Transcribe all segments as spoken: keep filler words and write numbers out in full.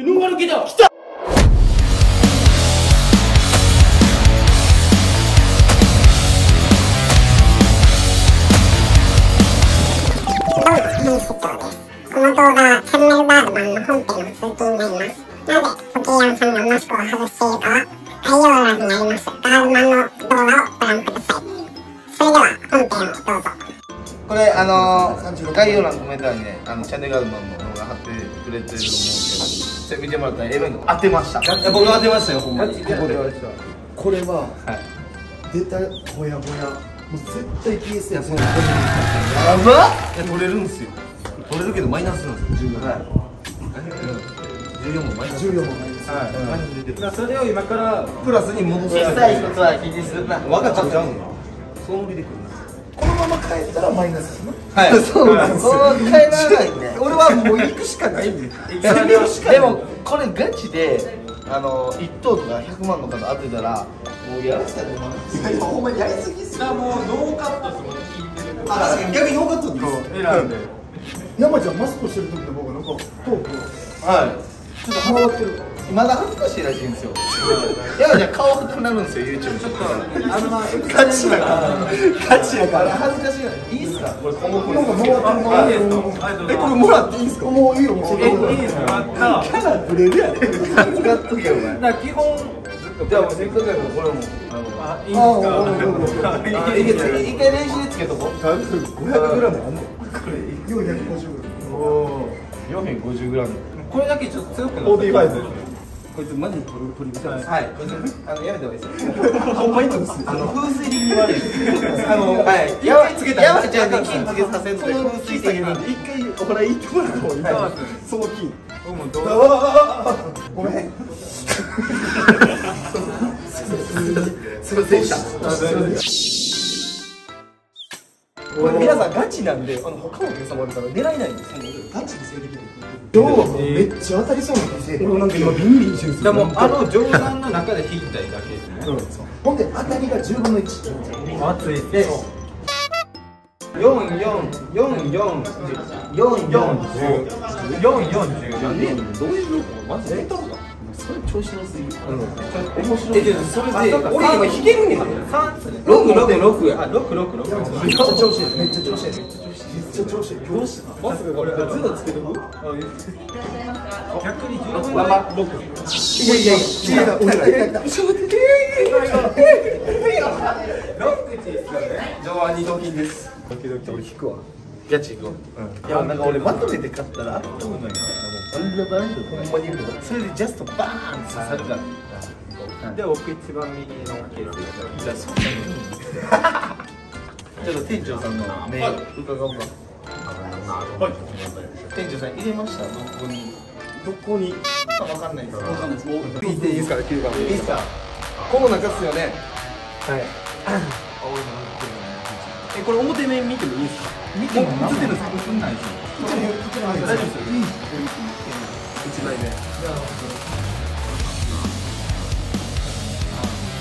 能が抜けた。来た。どうも、ツイッターです。この動画はチャンネルバードマンの本編の続きになります。なぜコキヤンさんがマスクを外しているかは概要欄にありますバードマンの動画をご覧ください。それでは本編をどうぞ。これあの概要欄のコメント欄にね、あのチャンネルバードマンの動画貼ってくれてると思うんですけど、見てもらったらエヴァンが当てました。僕が当てましたよ、ほんまに。これは、はい、出たほやほや。もう絶対 ピーエス や、そのやばっ。取れるんすよ。取れるけどマイナスなんですよ。じゅうよん、はい、もマイナス、じゅうよんもマイナス、はい、それを今からプラスに戻す。小さいことは気にするな。わがちゃんちゃうの。そう出てくるんですよ。このまま変えたらマイナスな。はい、そうなんですよ。変えられないんで俺はもう行くしかないんで。でもこれガチであの一等とかひゃくまんの方当てたらもうやらせたらほんまにやりすぎっすよ。もうノーカットですもんね。あ、確かに逆にノーカットです。選んで山ちゃんマスクしてる時の僕なんかトークはいちょっと鼻割ってる。まだ恥ずかしいらしいんですよ。山ちゃん顔赤くなるんですよ YouTube。ちょっとあのまあガチだからガチだから恥ずかしいないいっすか。これこの子なんかもうえこれもらっていいんすか。もういいよもう。えいいですか。キャラブレるやで。使っとけお前。だ基本。じゃあもうせっかくやからこれもあ、いいんですか。一回練習でつけとこう。ごひゃくグラムあんのこれ。よんひゃくごじゅうグラム。おーよんひゃくごじゅうグラム。これだけちょっと強くなる。よんじゅうごですこいつマジで取る取りたい。はい、あのやめた方がいいですよ。ほんまに取るんですよ。あの風水的に悪いあの、はいやつけたらやばいじゃん。金つけさせんと風水的なんで一回お払い行ってもらう方がいい。その金ごめんすみませんでした。皆さんガチなんで、あの他のお客様だから狙えないんです。ガチで正義的。どうめっちゃ当たりそうなんですよ。なんか今ビンビンしてるんですよ。でもあの冗談の中で引いたいだけですね。ほんで当たりがじゅうぶんのいち。あついて。四四四四四四十四四十。なんでどういうのマジで。それ調子のすぎ。面白い。それで俺今引けるんや。六六六や。六六六。めっちゃ調子いい。めっちゃ調子いい。めっちゃ調子いい。どうした？マスクこれ。ずっとつけとく？逆に十分の六。いやいやいや。俺ら。ええええ。六口ですよね。上腕二頭筋です。ドキドキ俺引くわ。ガチ行こう。いやなんか俺まとめて勝ったらあったもんないな。ほんまにそれでジャストバーン刺さるからで僕一番右のケースでそんなにちょっと店長さんのメール伺おうか。店長さん入れました。どこにどこにわかんないです。わかんないです。見ていいですから。きゅうばんいいですか。こうなんかっすよね。はい。え、これ表面見てもいいですか。見ても映ってるの探すんないですよ。大丈夫ですよ。一枚目。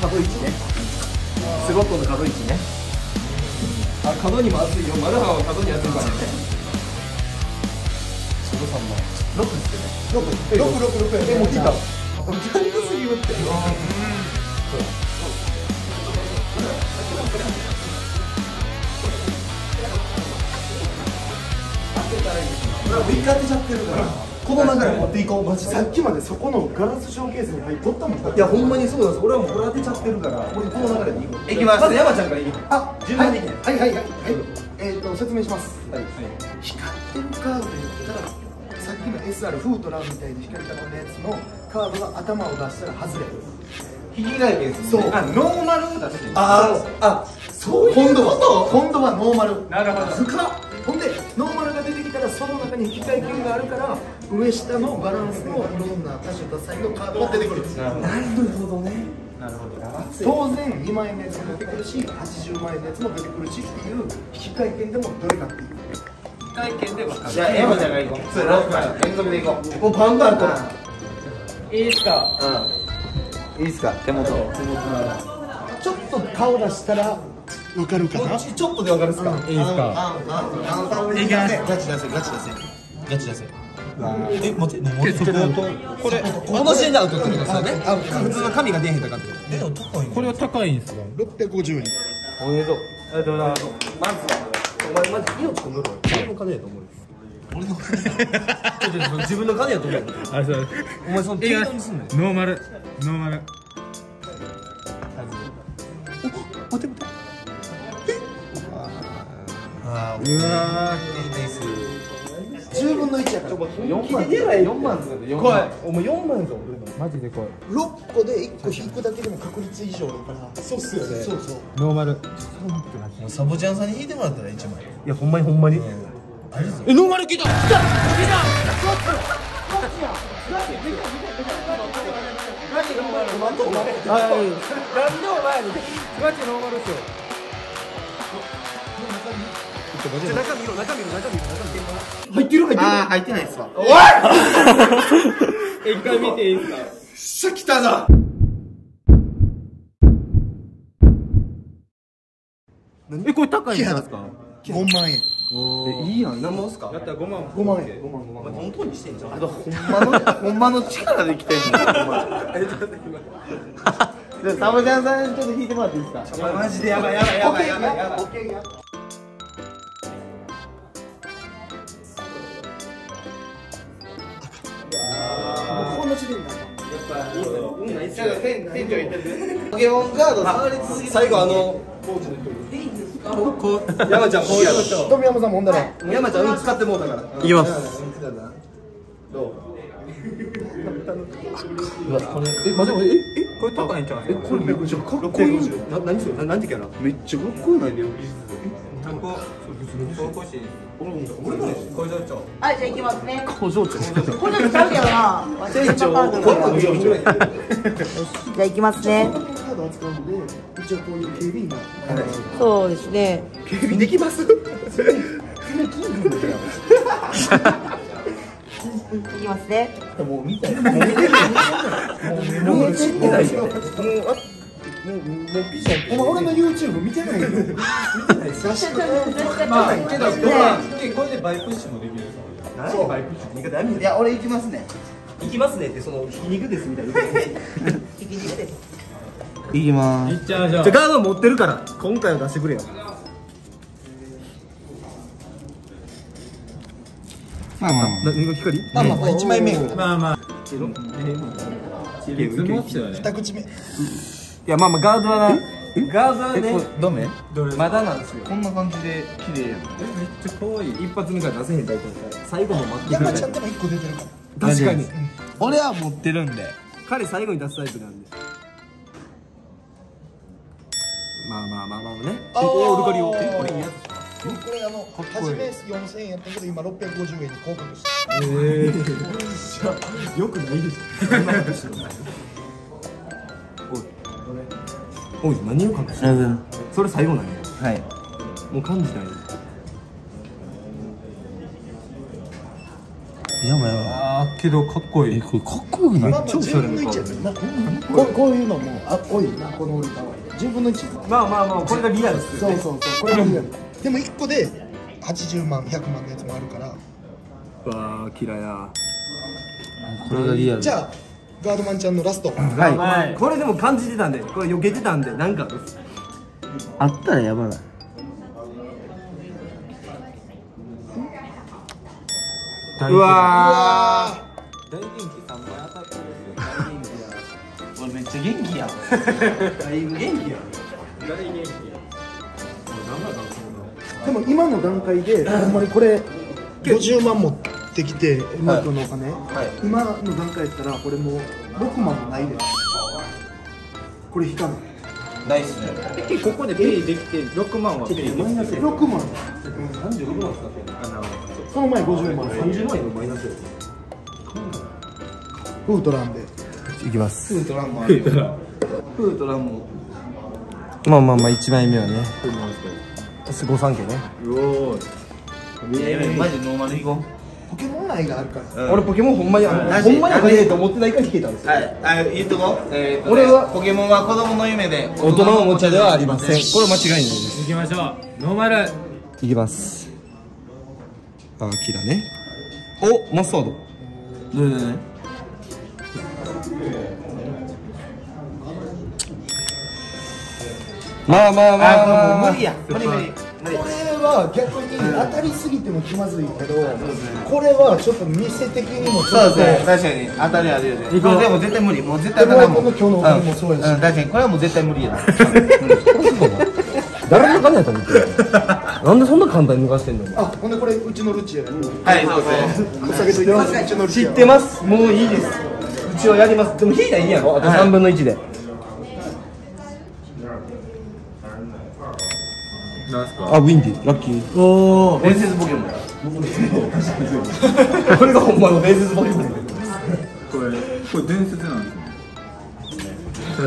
角位置ね。スゴットの角位置ね。あ、角にも熱いよ。マルハは角に熱いからね。ちょうど三番。六ですよね。六、六、六、六。え、もう引いた。もう全部すぎるって。一回当てちゃってるからこの流れ持っていこう。マジさっきまでそこのガラスショーケースに入っとったもん。いやほんまにそうです。俺はもうこれ当てちゃってるからこの流れでいこう。いきます。まず山ちゃんからいい。あ、順番でいきます。はいはいはい。えっと説明します。光ってるカードで言ったらさっきの エスアール フートランみたいに光ったこのやつのカードが頭を出したら外れる引き外見ですね。あ、ノーマル出してる。ああ、そういうこと。今度は今度はノーマル。なるほど。深っ。ほんでノーマルが出てきたらその中に引き換え券があるから上下のバランスのいろんな多種多彩のカードが出てくる。なるほどね。なるほど。当然にまいのやつも出てくるしはちじゅうまんえんのやつも出てくるしっていう引き換え券でもどれかっていう引き換え券で分かる。じゃあ山ちゃんがいこう。ろっかい連続でいこう。もうバンバンといいっすか。うんいいっすか。手元手元ちょっと顔出したらわかるかな。ちょっとでわかるっすか。いいっすか。ガチ出せガチ出せガチ出せ。え、待って、持ってるとこれ同じになるってことですよね。普通の紙が出へんとかってこと。これは高いんですか。ろっぴゃくごじゅうえん。おめでとう。ありがとうございます。まずお前マジ命込むの。俺の金やと思う。俺の金。自分の金やと思う。あ、そう。お前その適当にすんの。ノーマル、ノーマル。お、待って待って。あー、うわー、ナイス。じゅうぶんのいちやからよんまんお前よんまんぞマジで来い。ろっこでいっこ引くだけでも確率以上だから。そうっすよね。そうそうノーマル。サボちゃんさんに引いてもらったらいちまい。いやほんまにほんまにえ、ノーマル来た来た来た。ガチノーマル。何でお前ガチノーマルっすよ。中身の中身の中身の中身入ってる入ってる。ああ入ってないっすわ。おい一回見ていいですか。しゃ来たな。え、これ高いんじゃないですか。ごまんえん。え、いいやん。何万すか。やったらごまん。ごまんえん。ごまんごまん。本当にしてんじゃん。あとほんまのほんまの力できてんの。ありがとうございます。サボちゃんさんちょっと引いてもらっていいですか。マジでやばいやばいやばいやばいやばい。ポケモンカード触り続けて最後あの山ちゃんもうやろうと富山さんもんだね。山ちゃんうん使ってもうだからいきます。どうこれえマジでええこれ高いんちゃう。えこれめっちゃかっこいい。何それ何てキャラめっちゃかっこいいね。はい、じゃあ行きますね。工場長。工場長ちゃうやろな。店長。じゃあ行きますね。そうですね。警備できます？行きますね。もう見てる。もう見てる。もう見てないよ。お前俺の YouTube 見てないよ。まあけどこれでバイプッシュもできる。何バイプッシュ苦手ある。いや俺行きますね。行きますねってそのひき肉ですみたいな。ひき肉です。行きまーす。じゃあガード持ってるから今回は出してくれよ。まあまあ。何が光？まあまあ一枚目。まあまあ。二口目。いやまあまあガードはな。ガーザーね、どめ？まだなんですよ。こんな感じで綺麗やん。めっちゃ可愛い。一発目から出せへん大体。最後も待ってくれ。山ちゃんでも一個出てるから。確かに。俺は持ってるんで。彼最後に出すタイプなんで。まあまあまあまあね。ああ。オルカリオ。えこれいいやつ。これあの初めよんせんえんやったけど今ろっぴゃくごじゅうえんに降格して。ええ。よくないです。おい何を感じない。それ最後なんや。はい。もう感じない。やばいやばい。ああけどかっこいい。これかっこよくない。超それ。こうこういうのもあっこいいなこの折りたわ。じゅうぶんのいち。まあまあまあこれがリアルですよね。そうそうそうこれがリアル。でもいっこではちじゅうまんひゃくまんのやつもあるから。わあキラや。これがリアル。じゃあ。ガードマンちゃんのラスト。はい。これでも感じてたんで、これ避けてたんで、なんかです。あったらやばない。うわあ。大元気さんまい当たってるんですよ。俺めっちゃ元気や。だいぶ元気や。誰元気や。でも今の段階で、ほんまにこれごじゅうまん持って。できて、今のお金、今の段階やったら、これもうろくまんもないです。これ引かない。ないっすね。ここでペイできて、ろくまんはペイできて。マイナスろくまん。さんじゅうろくまん使ってる。その前ごじゅうまん、さんじゅうまんのマイナス。ウートランで。いきます。ウートランもある。ウートランも。まあまあまあ、いちまいめはね。ごさんけね。うおー。マジノーマルいこう。ポケモン愛があるから。俺ポケモンほんまに、ほんまにあれと思ってないから引けたんですよ。はい、あ、言っとこう。俺はポケモンは子供の夢で、大人のおもちゃではありません。これ間違いないです。行きましょう。ノーマル。行きます。あ、キラね。お、マスタード。どれどれどれ。まあまあまあまあまあ無理や無理無理。これは逆に当たりすぎても気まずいけど、これはちょっと店的にもちょっと確かに当たりあるよね。でも絶対無理、もう絶対無理。この今日のお昼もそうやし、確かにこれはもう絶対無理やな。誰も抜かんないと思ってる。なんでそんな簡単に抜かしてんの。あ、ほんでこれうちのルチア。はい、そうですね。知ってます。もういいです。うちはやります。でも引いたらいいやろ。あと三分の一で。あ、ウィンディ、ラッキー。おお、伝説ポケモン。これがほんまの伝説ポケモン。これ、これ伝説なんですね。僕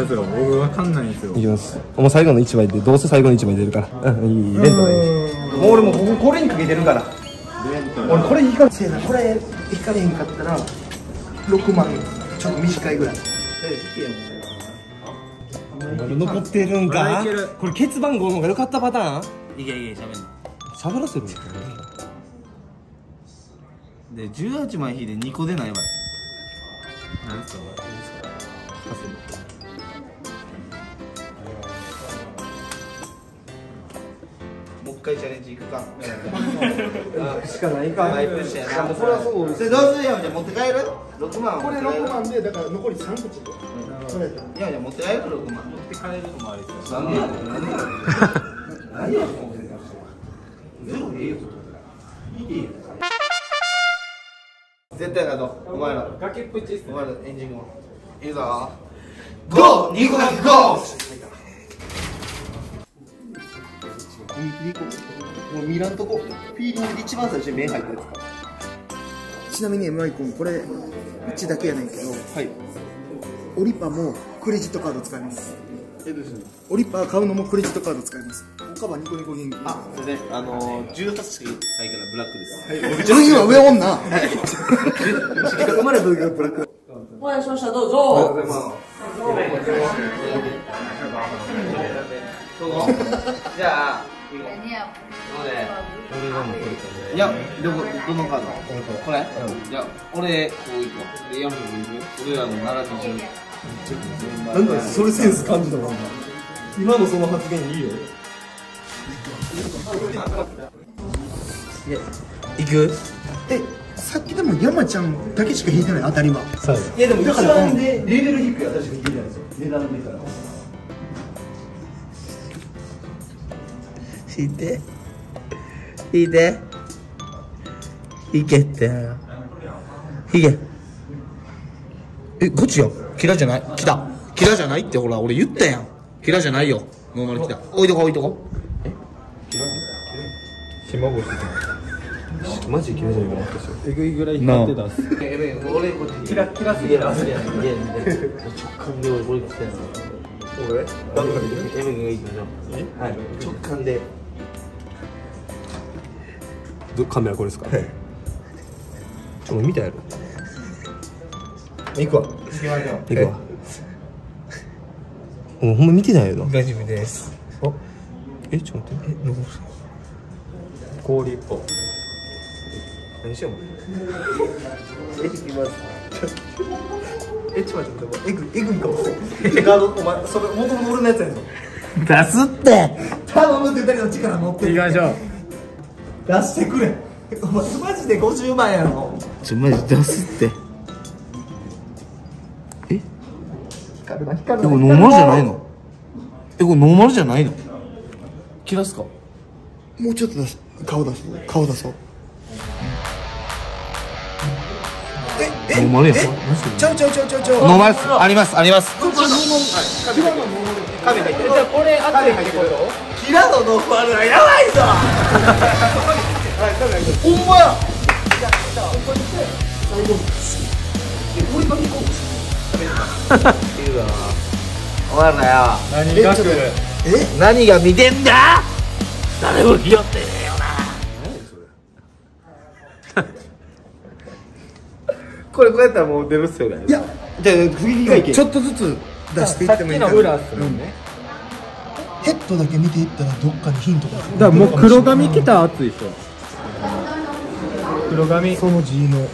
わかんないんですよ。いきます。もう最後の一枚で、どうせ最後の一枚出るから。うん、いい、レントがいい。もう俺も僕これにかけてるから。俺これ引かせな、これ引かれへんかったら。六万、ちょっと短いぐらい。残ってるんか。これ欠番号の方が良かったパターン。いやいや、喋るの。喋らせる。で、十八枚引いて二個出ないわ。なんですか。もう一回チャレンジいくか。しかないか。ないプッシュやな。それはそう。それどうするよ、じゃ持って帰る。六万。これ六万で、だから残り三口。いやいや、持って帰るろくまん。持って帰るのもありですよ。何やってんの。何やってんの。ゼロでいいよ。いいよ。絶対だと、お前ら。崖っぷちっす。お前らエンジンを。いいぞ。ゴー、ニコだけゴー。見切りこう。もう見らんとこ。フィーリングで一番最初に目入ったやつか。ちなみに エムアイ 君、これうちだけやねんけど。はい。オリパもクレジットカード使います。えどうするの？オリパ買うのもクレジットカード使います。他はニコニコ現金。あ、そうね。あの十八歳からブラックです。はい。上は上女。はい。生まれた時からブラック。お会いしました。どうぞ。おはようございます。じゃあ。どれ？いや、どこ、どのカード？これ？いや、俺、こういくわ。で、ヤム君いく？俺らの並び順。なんだ、それセンス感じたわ。今のその発言いいよ。いく？え、さっきでも山ちゃんだけしか引いてない当たりは。いや、でも一番でレベル低い私が引いてないですよ。値段で見たら。引いて引いて引けって引けえ、ゴチよ、キラじゃない、来たキラじゃないってほら、俺言ったやんキラじゃないよ、ノーマル来た置いとこ置いとこえキラキラ島越マジキラじゃないかなえぐいぐらい引いてたっす俺こっちキラキラすぎるアスリアのゲームで直感で俺これ来たやん俺バンドがいいエム君がいいかなはい直感でカメラこれですか？ちょっと見たやろ。行くわ。行くわ。ほんま見てないよな。大丈夫です。あ、え、ちょっと待って。え、どこですか？氷一本。何しようも。え、行きます。え、ちょっと待って。えぐ、えぐいかも。ガード、お前、それ元々俺のやつやんの。出すって。頼むって二人の力持って。行きましょう。出してくれお前マジでごじゅうまんやろちょマジ出すってえ光るな光るなこれノーマルじゃないのえこれノーマルじゃないの切らすかもうちょっと出し顔出そう顔出そうええノーマルやんちょいちょいちょいちょいちょいノーマルっすありますありますこれキラのノーマルはやばいぞほんまやお前らよ何が来るえ何が見てんだ誰も気負ってねえよなこれこうやったらもう出るっすよねいやじゃあ次がいけちょっとずつ出していってもいいかなヘッドだけ見ていったらどっかにヒントがだからもう黒髪着たら熱いっしょ黒髪その G の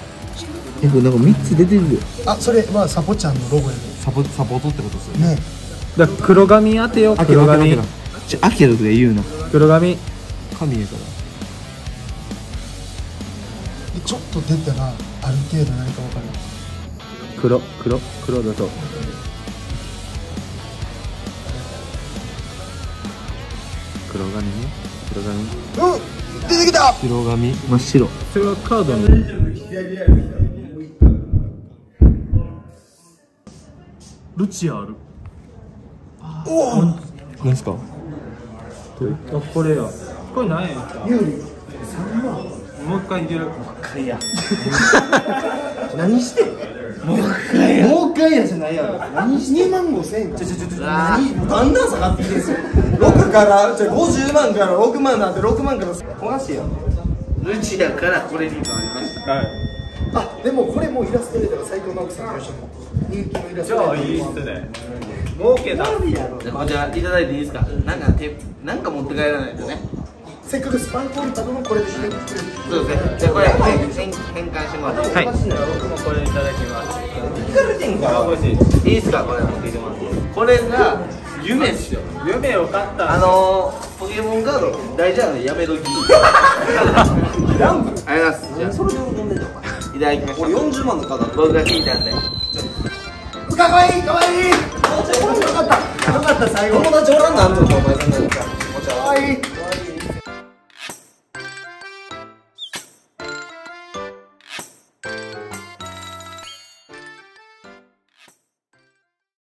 え、これなんかみっつ出てるよ。あ、それはサボちゃんのロゴやね。サボ、サボトってことですよね。だから黒髪当てよ、黒髪。ちょ、アキラとか言うの。黒髪。髪やから。ちょっと出たら、ある程度何かわかる。黒、黒、黒だと。黒髪ね。黒髪。うん、出てきた。白髪、真っ白。それはカードの。ルチアール。おお。なんすか。あ、これや。これなんや。有利。三万。もう一回いける。もう一回や。何して。もう一回や。もう一回やじゃないやろ。何して。にまんごせんえん。ちょちょちょちょ。何。もうだんだん下がってきてるんすよ。六から、じゃ五十万から六万なんて六万から。おかしいやん。ルチアからこれに変わりました。はい。あ、でもこれもうイラストレーターが最強マークさんでしょ。超いいっすね。儲けた。じゃあいただいていいですか。なんか手なんか持って帰らないとね。せっかくスパンコンタクトもこれで締めくくれる。そうですね。じゃあこれ変換してもらって。はい。僕もこれいただきます。いかれてんか。美味しい。いいですかこれ持ってきてもらって。これが夢っすよ。夢を買った。あのポケモンカード大事なのでやめとき。ランプ。ありがとうございます。それで飲んでるのか。いただきました。俺四十万のカード僕が引いたんで。かわいい、かわいい。よかった、よかった、最後。友達おらんなんとか、お前さんなんか。かわいい。